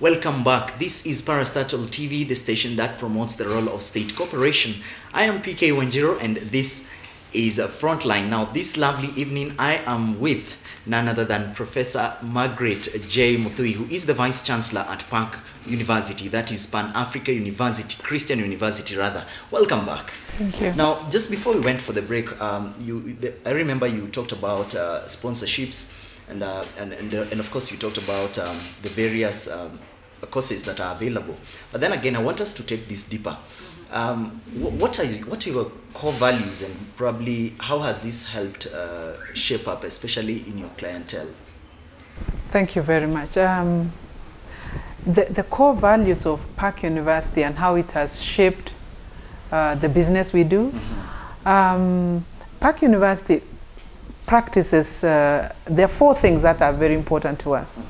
Welcome back. This is Parastatal TV, the station that promotes the role of state cooperation. I am P.K. Wanjiro and this is Frontline. Now, this lovely evening, I am with none other than Professor Margaret J. Muthui, who is the Vice Chancellor at PAC University, that is Pan-Africa University, Christian University rather. Welcome back. Thank you. Now, just before we went for the break, I remember you talked about sponsorships. And of course you talked about the various courses that are available. But then again, I want us to take this deeper. What are your core values, and probably how has this helped shape up, especially in your clientele? Thank you very much. The core values of PAC University and how it has shaped the business we do. Mm-hmm. PAC University practices, there are four things that are very important to us.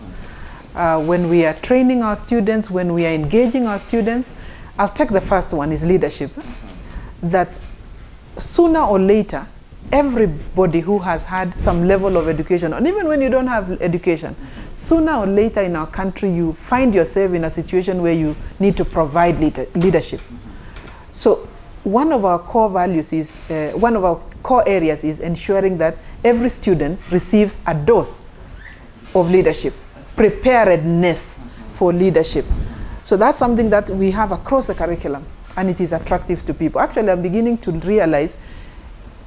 When we are training our students, when we are engaging our students, I'll take the first one is leadership. That sooner or later, everybody who has had some level of education, and even when you don't have education, sooner or later in our country, you find yourself in a situation where you need to provide leadership. So one of our core values is, one of our core areas is ensuring that every student receives a dose of leadership, preparedness for leadership. So that's something that we have across the curriculum, and it is attractive to people. Actually, I'm beginning to realize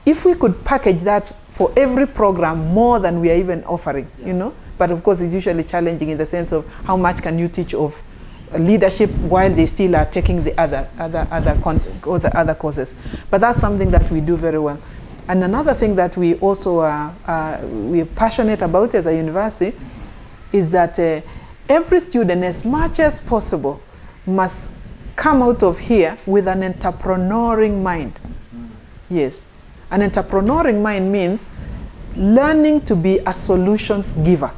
if we could package that for every program more than we are even offering, you know, but of course it's usually challenging in the sense of how much can you teach of leadership while they still are taking the other courses. But that's something that we do very well. And another thing that we also are we're passionate about as a university is that every student, as much as possible, must come out of here with an entrepreneuring mind. Yes, an entrepreneuring mind means learning to be a solutions giver,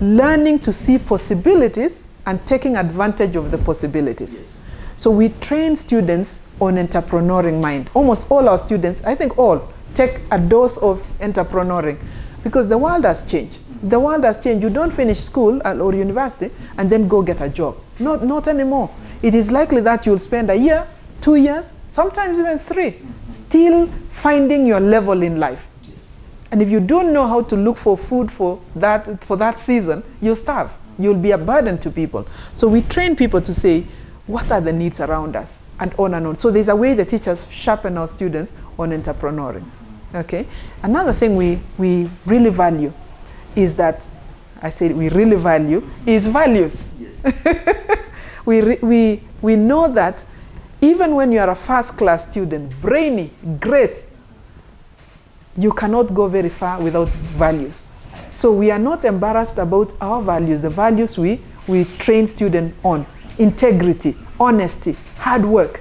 learning to see possibilities and taking advantage of the possibilities. Yes. So we train students on entrepreneuring mind. Almost all our students, I think all, take a dose of entrepreneuring because the world has changed. The world has changed. You don't finish school or university and then go get a job. Not anymore. It is likely that you'll spend a year, 2 years, sometimes even three, still finding your level in life. Yes. And if you don't know how to look for food for that season, you'll starve. You'll be a burden to people. So we train people to say, what are the needs around us? And on and on. So there's a way the teachers sharpen our students on entrepreneuring. Okay? Another thing we really value is that, I say we really value, is values. Yes. we know that even when you are a first-class student, brainy, great, you cannot go very far without values. So we are not embarrassed about our values, the values we train students on. Integrity, honesty, hard work,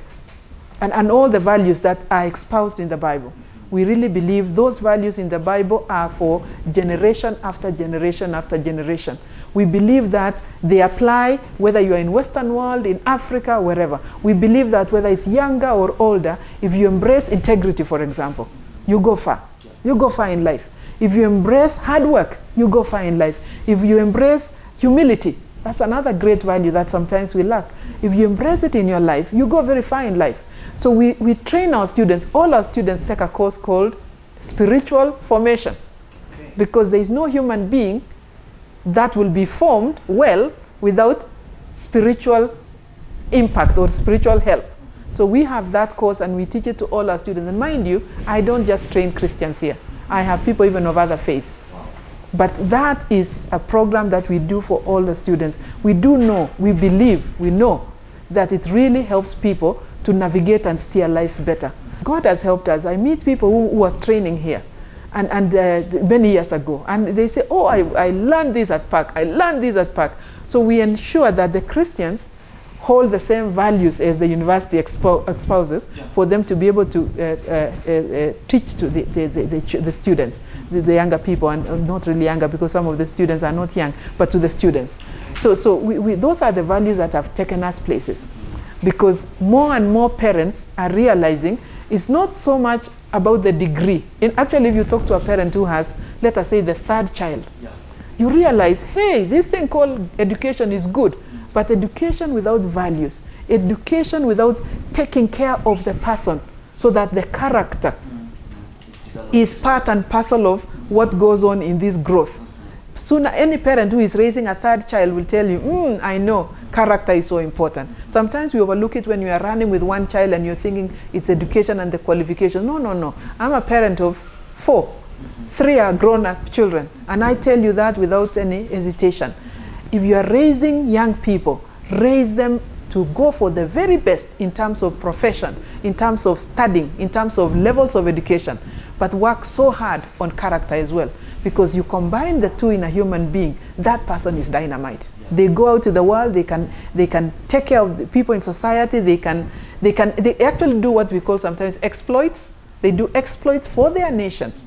and all the values that are espoused in the Bible. We really believe those values in the Bible are for generation after generation after generation. We believe that they apply whether you are in Western world, in Africa, wherever. We believe that whether it's younger or older, if you embrace integrity, for example, you go far. You go far in life. If you embrace hard work, you go far in life. If you embrace humility, that's another great value that sometimes we lack. If you embrace it in your life, you go very far in life. So we train our students. All our students take a course called spiritual formation. Okay. Because there is no human being that will be formed well without spiritual impact or spiritual help. So we have that course and we teach it to all our students. And mind you, I don't just train Christians here. I have people even of other faiths. But that is a program that we do for all the students. We do know, we believe, we know that it really helps people to navigate and steer life better. God has helped us. I meet people who are training here and many years ago. And they say, oh, I learned this at PAC. I learned this at PAC. So we ensure that the Christians hold the same values as the university espouses for them to be able to teach to the students, the younger people, and not really younger because some of the students are not young, but to the students. So those are the values that have taken us places, because more and more parents are realizing it's not so much about the degree. And actually, if you talk to a parent who has, let us say, the third child, you realize, hey, this thing called education is good. But education without values, education without taking care of the person so that the character is part and parcel of what goes on in this growth. Sooner, any parent who is raising a third child will tell you, I know, character is so important. Sometimes we overlook it when you are running with one child and you're thinking it's education and the qualification. No, no, no. I'm a parent of 4. 3 are grown-up children. And I tell you that without any hesitation. If you are raising young people, raise them to go for the very best in terms of profession, in terms of studying, in terms of levels of education, but work so hard on character as well. Because you combine the two in a human being, that person is dynamite. Yeah. They go out to the world, they can take care of the people in society, they actually do what we call sometimes exploits. They do exploits for their nations,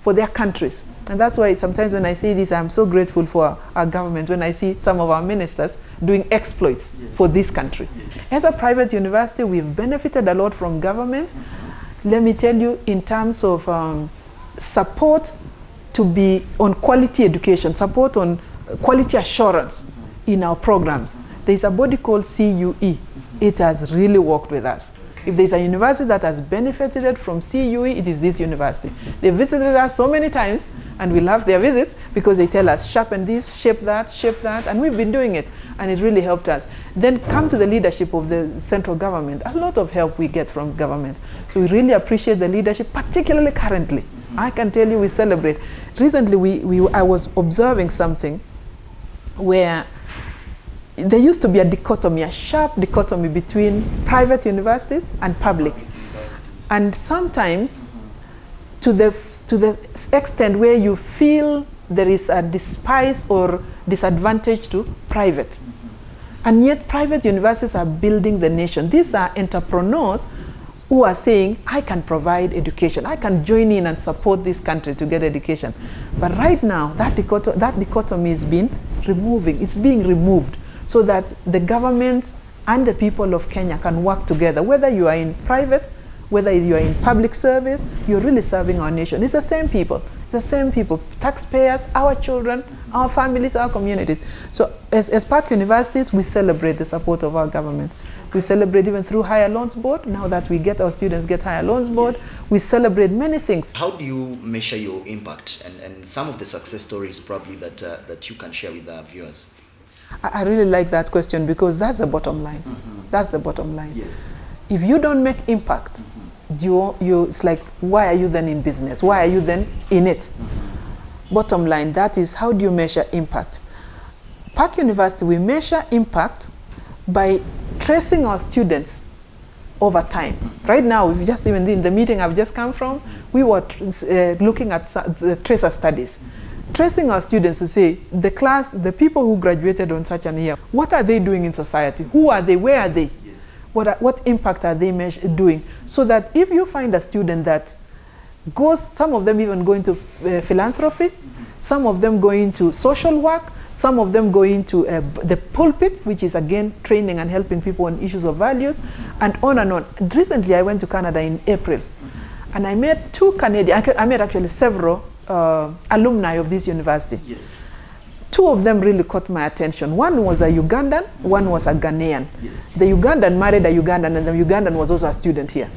for their countries. And that's why sometimes when I see this, I'm so grateful for our government, when I see some of our ministers doing exploits for this country. As a private university, we've benefited a lot from government. Let me tell you, in terms of support, to be on quality education, support on quality assurance in our programs. There's a body called CUE. It has really worked with us. If there's a university that has benefited from CUE, it is this university. They visited us so many times, and we love their visits because they tell us, sharpen this, shape that, and we've been doing it, and it really helped us. Then come to the leadership of the central government. A lot of help we get from government. So we really appreciate the leadership, particularly currently. I can tell you we celebrate. Recently, I was observing something where there used to be a dichotomy, a sharp dichotomy between private universities and public. And sometimes, to the extent where you feel there is a despise or disadvantage to private. And yet, private universities are building the nation. These are entrepreneurs who are saying, I can provide education, I can join in and support this country to get education. But right now, that dichotomy is being removed so that the government and the people of Kenya can work together. Whether you are in private, whether you are in public service, you're really serving our nation. It's the same people, taxpayers, our children, our families, our communities. So as Park Universities, we celebrate the support of our government. We celebrate even through Higher Loans Board. Now that our students get Higher Loans Board, we celebrate many things. How do you measure your impact and some of the success stories probably that you can share with our viewers? I really like that question because that's the bottom line. That's the bottom line. Yes. If you don't make impact, it's like, why are you then in business? Why are you then in it? Bottom line, that is, how do you measure impact? Park University, we measure impact by tracing our students over time. Right now, we've just, even in the meeting I've just come from, we were looking at the tracer studies. Tracing our students to say, the class, the people who graduated on such an year, what are they doing in society? Who are they? Where are they? Yes. What impact are they doing? So that if you find a student that goes, some of them even go into philanthropy, some of them go into social work, some of them go into the pulpit, which is again training and helping people on issues of values, and on and on. And recently I went to Canada in April, and I met several alumni of this university. Yes. Two of them really caught my attention. One was a Ugandan, one was a Ghanaian. Yes. The Ugandan married a Ugandan, and the Ugandan was also a student here.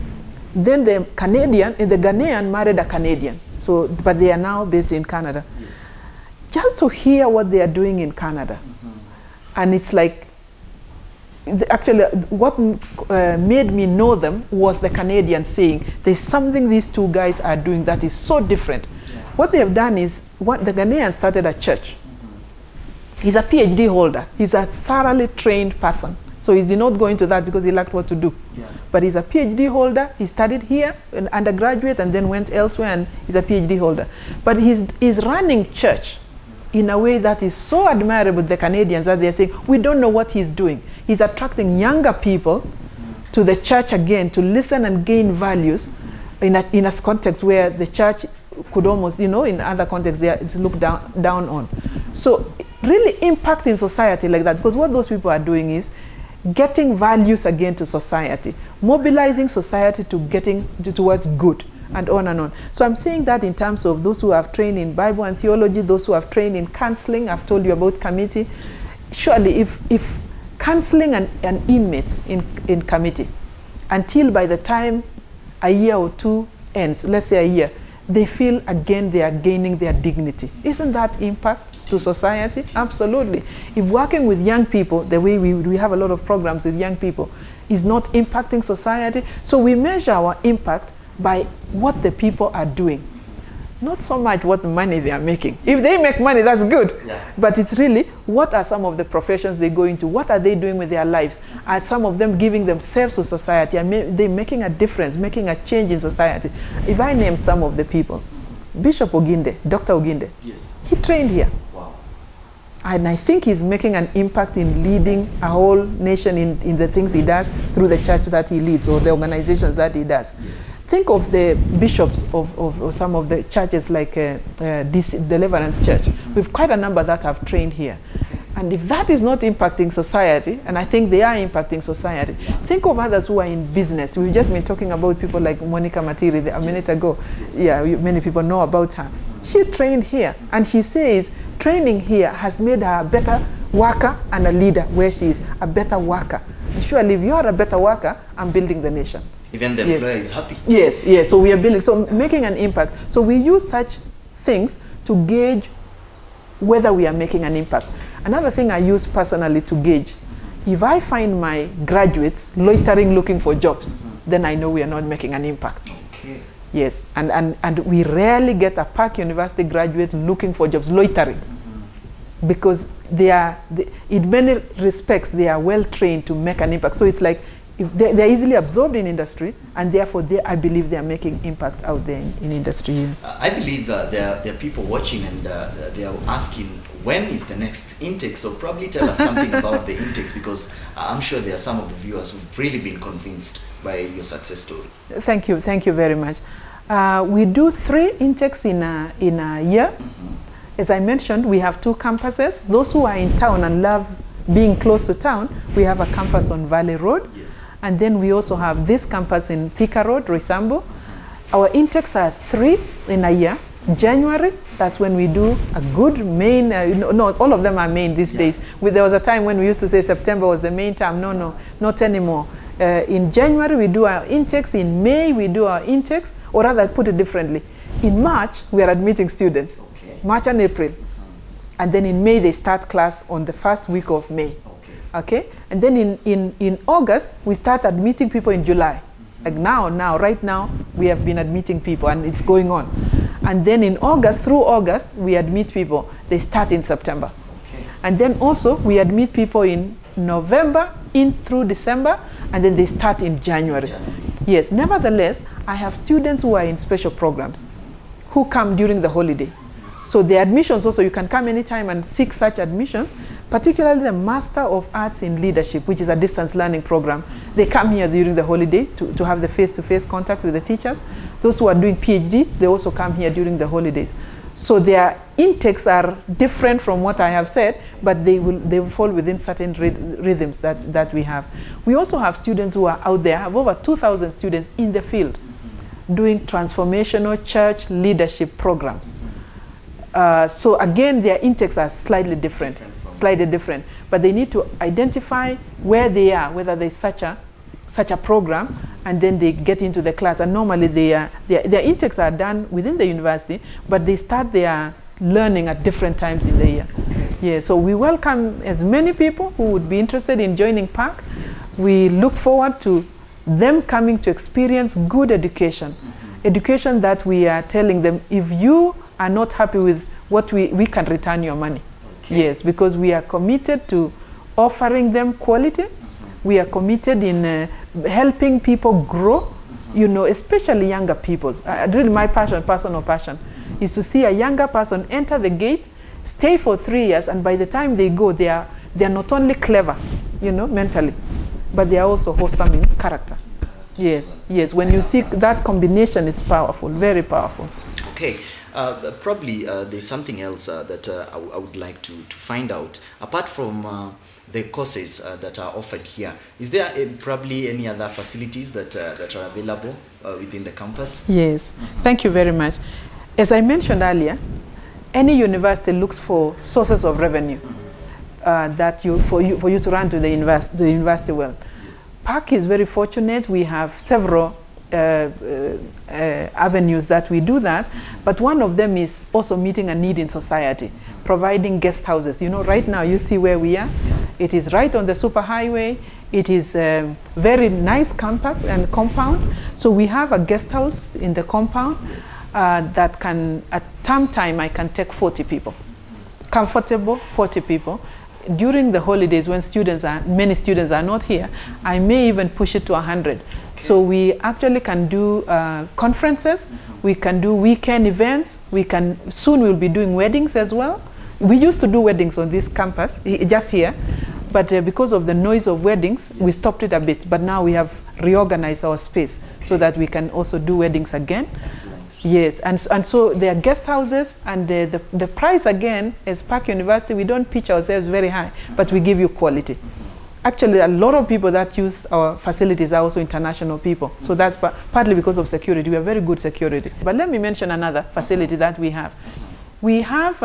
Then the Ghanaian married a Canadian, but they are now based in Canada. Yes. Just to hear what they are doing in Canada. And it's like, actually what made me know them was the Canadians saying, there's something these two guys are doing that is so different. Yeah. What they have done is, the Ghanaian started a church. He's a PhD holder. He's a thoroughly trained person. So he did not go into that because he lacked what to do. Yeah. But he's a PhD holder. He studied here, an undergraduate, and then went elsewhere, and he's a PhD holder. But he's running church in a way that is so admirable. The Canadians, that they're saying, we don't know what he's doing. He's attracting younger people to the church again, to listen and gain values in a context where the church could almost, in other contexts, it's looked down on. So really impacting society like that, because what those people are doing is getting values again to society, mobilizing society to towards good, and on and on. So I'm saying that in terms of those who have trained in Bible and theology, those who have trained in counseling, I've told you about committee. Surely if cancelling an inmate in committee until by the time a year or two ends, let's say a year, they feel again they are gaining their dignity. Isn't that impact to society? Absolutely. If working with young people, the way we have a lot of programs with young people, is not impacting society, so we measure our impact by what the people are doing. Not so much what money they are making. If they make money, that's good. Yeah. But it's really, what are some of the professions they go into? What are they doing with their lives? Are some of them giving themselves to society? Are they making a difference, making a change in society? If I name some of the people, Bishop Oginde, Dr. Oginde, yes, he trained here. Wow. And I think he's making an impact in leading yes. a whole nation in the things he does through the church that he leads or the organizations that he does. Yes. Think of the bishops of some of the churches like this Deliverance Church. We have quite a number that have trained here. And if that is not impacting society, and I think they are impacting society, think of others who are in business. We've just been talking about people like Monica Matiri a minute yes. ago. Yes. Yeah, many people know about her. She trained here, and she says training here has made her a better worker and a leader where she is, a better worker. And surely if you are a better worker, I'm building the nation. Even the employer yes. is happy. Yes, yes. So we are building, so making an impact. So we use such things to gauge whether we are making an impact. Another thing I use personally to gauge, if I find my graduates loitering looking for jobs, then I know we are not making an impact. Okay. Yes, and we rarely get a Park University graduate looking for jobs, loitering, because they are, in many respects, they are well trained to make an impact. So it's like, if they're easily absorbed in industry, and therefore I believe they are making impact out there in industry. Yes. I believe there are people watching and they are asking, when is the next intake? So probably tell us something about the intakes, because I'm sure there are some of the viewers who've really been convinced by your success story. Thank you very much. We do 3 intakes in a year. As I mentioned, we have 2 campuses. Those who are in town and love being close to town, we have a campus on Valley Road. Yes. And then we also have this campus in Thika Road, Roysambu. Our intakes are 3 in a year. January, that's when we do a good main, no, all of them are main these yeah. days. There was a time when we used to say September was the main term. No, no, not anymore. In January, we do our intakes. In May, we do our intakes. Or rather, put it differently. In March, we are admitting students. Okay. March and April. And then in May, they start class on the first week of May. Okay, and then in August, we start admitting people in July. Like right now, we have been admitting people and it's going on. And then in August, through August, we admit people. They start in September. Okay. And then also, we admit people in November, through December, and then they start in January. Yes, nevertheless, I have students who are in special programs who come during the holiday. So the admissions also, you can come anytime and seek such admissions, particularly the Master of Arts in Leadership, which is a distance learning program. They come here during the holiday to have the face-to-face contact with the teachers. Those who are doing PhD, they also come here during the holidays. So their intakes are different from what I have said, but they will fall within certain rhythms that we have. We also have students who are out there, have over 2,000 students in the field doing transformational church leadership programs. So again, their intakes are slightly different, but they need to identify where they are, whether there's such a program, and then they get into the class. And normally, their intakes are done within the university, but they start their learning at different times in the year. Yeah, so we welcome as many people who would be interested in joining PAC. Yes. We look forward to them coming to experience good education, education that we are telling them, if you are not happy with what we can return your money. Okay. Yes, because we are committed to offering them quality. We are committed in helping people grow, you know, especially younger people. Really my passion, personal passion, is to see a younger person enter the gate, stay for 3 years, and by the time they go, they are not only clever, you know, mentally, but they are also wholesome in character. Yes, yes, when you see that combination is powerful, very powerful. Okay. Probably there's something else that I would like to find out. Apart from the courses that are offered here, is there probably any other facilities that are available within the campus? Yes, thank you very much. As I mentioned earlier, any university looks for sources of revenue. that for you to run to the university world. Yes. PAC is very fortunate. We have several avenues that we do that, but one of them is also meeting a need in society, providing guest houses. You know, right now you see where we are. Yeah. It is right on the superhighway. It is a very nice campus and compound. So we have a guest house in the compound. Yes. That can, at term time, I can take 40 people, comfortable 40 people. During the holidays when students are, many students are not here, I may even push it to 100. So we actually can do conferences, we can do weekend events, we can, soon we'll be doing weddings as well. We used to do weddings on this campus, just here, but because of the noise of weddings, yes, we stopped it a bit, but now we have reorganized our space so that we can also do weddings again. Excellent. Yes, and so there are guest houses, and the price again, as PAC University, we don't pitch ourselves very high, but we give you quality. Actually, a lot of people that use our facilities are also international people. So that's partly because of security. We have very good security. But let me mention another facility that we have. We have,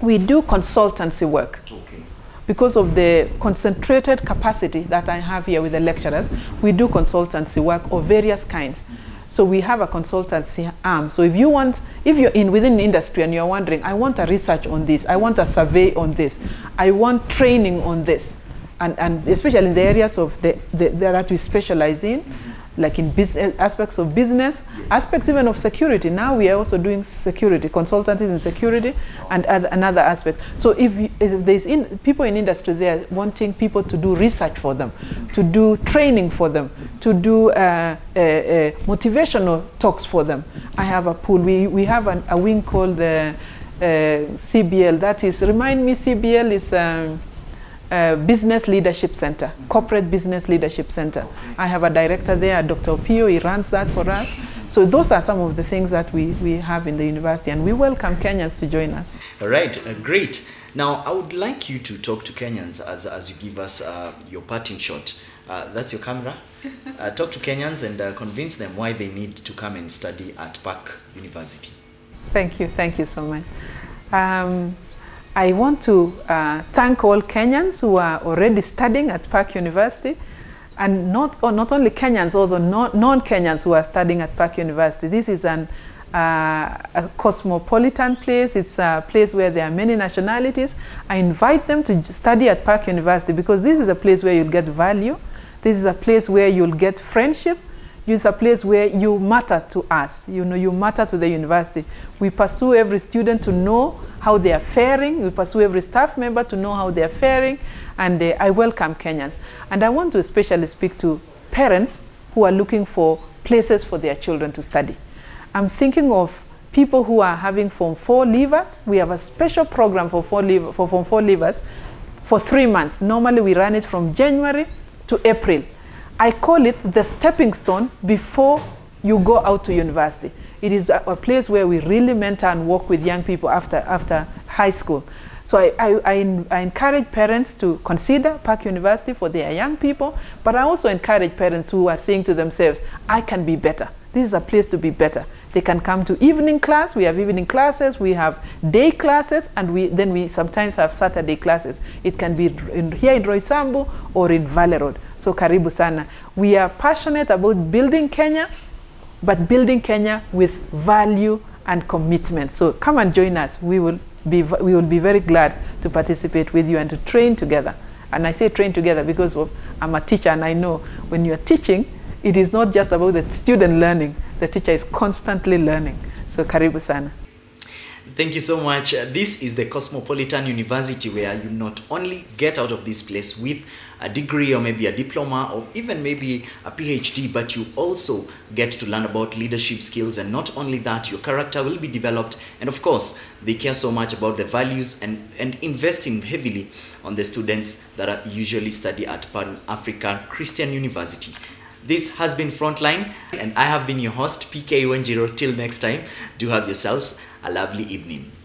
we do consultancy work. Okay. Because of the concentrated capacity that I have here with the lecturers, we do consultancy work of various kinds. So we have a consultancy arm. So if you want, if you're in within industry and you're wondering, I want a research on this, I want a survey on this, I want training on this, and especially in the areas of that we specialize in, like in business, aspects of business, aspects even of security. Now we are also doing security, consultancies in security, and another aspect. So if there's people in industry, they're wanting people to do research for them, to do training for them, to do motivational talks for them. I have a pool. We have a wing called the CBL. That is, remind me, CBL is... Business Leadership Center, Corporate Business Leadership Center. Okay. I have a director there, Dr. Opio, he runs that for us. So those are some of the things that we have in the university, and we welcome Kenyans to join us. All right, great. Now, I would like you to talk to Kenyans as you give us your parting shot. That's your camera. Talk to Kenyans and convince them why they need to come and study at PAC University. Thank you so much. I want to thank all Kenyans who are already studying at PAC University, and not only Kenyans, although non-Kenyans who are studying at PAC University. This is a cosmopolitan place. It's a place where there are many nationalities. I invite them to study at PAC University because this is a place where you'll get value. This is a place where you'll get friendship. It's a place where you matter to us. You know, you matter to the university. We pursue every student to know how they are faring. We pursue every staff member to know how they are faring. And I welcome Kenyans. And I want to especially speak to parents who are looking for places for their children to study. I'm thinking of people who are having Form 4 leavers. We have a special program for Form 4 leavers for 3 months. Normally, we run it from January to April. I call it the stepping stone before you go out to university. It is a place where we really mentor and work with young people after high school. So I encourage parents to consider PAC University for their young people, but I also encourage parents who are saying to themselves, I can be better. This is a place to be better. They can come to evening class. We have evening classes, we have day classes, and then we sometimes have Saturday classes. It can be here in Roysambu or in Valley Road. So karibu sana. We are passionate about building Kenya, but building Kenya with value and commitment. So come and join us. We will be very glad to participate with you and to train together. And I say train together because I'm a teacher, and I know when you're teaching, it is not just about the student learning. The teacher is constantly learning. So karibu sana. Thank you so much. This is the Cosmopolitan University, where you not only get out of this place with a degree or maybe a diploma or even maybe a PhD, but you also get to learn about leadership skills, and not only that, your character will be developed, and of course they care so much about the values and investing heavily on the students that are usually study at Pan-Africa Christian University. This has been Frontline, and I have been your host, P.K. Wanjiro. Till next time, do have yourselves a lovely evening.